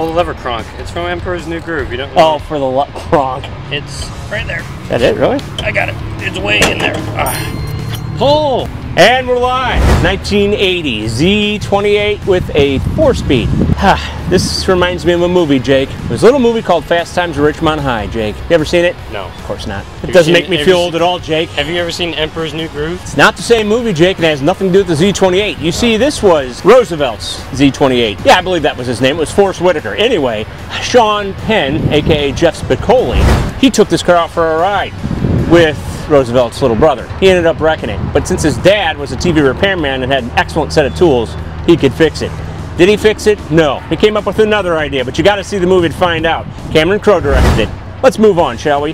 Pull the lever, Kronk. It's from Emperor's New Groove. You don't want to... for the love, Kronk. It's right there. That it, really? I got it. It's way in there. Pull! And we're live. 1980 Z28 with a 4-speed. This reminds me of a movie, Jake. There's a little movie called Fast Times at Ridgemont High, Jake. You ever seen it? No. Of course not. It doesn't make me feel old at all, Jake. Have you ever seen Emperor's New Groove? It's not the same movie, Jake, and it has nothing to do with the Z28. You see, this was Roosevelt's Z28. Yeah, I believe that was his name. It was Forrest Whitaker. Anyway, Sean Penn, a.k.a. Jeff Spicoli, he took this car out for a ride with Roosevelt's little brother. He ended up wrecking it. But since his dad was a TV repairman and had an excellent set of tools, he could fix it. Did he fix it? No. He came up with another idea, but you got to see the movie to find out. Cameron Crowe directed it. Let's move on, shall we?